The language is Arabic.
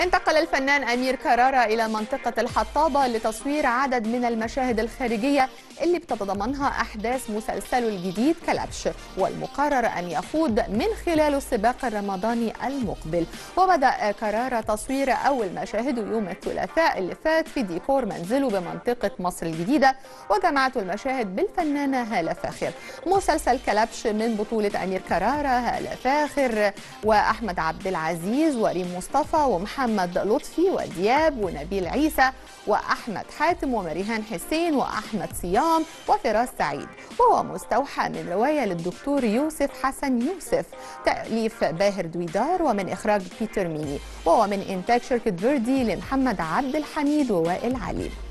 انتقل الفنان أمير كرارة إلى منطقة الحطابة لتصوير عدد من المشاهد الخارجية اللي بتتضمنها أحداث مسلسله الجديد كلابش، والمقرر أن يخوض من خلاله السباق الرمضاني المقبل. وبدأ كرارة تصوير أول مشاهده يوم الثلاثاء اللي فات في ديكور منزله بمنطقة مصر الجديدة، وجمعته المشاهد بالفنانة هالة فاخر. مسلسل كلابش من بطولة أمير كرارة، هالة فاخر وأحمد عبد العزيز وريم مصطفى ومحمد لطفي ودياب ونبيل عيسى وأحمد حاتم ومريهان حسين وأحمد صيام وفراس سعيد، وهو مستوحى من رواية للدكتور يوسف حسن يوسف تأليف باهر دويدار ومن إخراج بيتر ميني، وهو من إنتاج شركة بردي لمحمد عبد الحميد ووائل علي.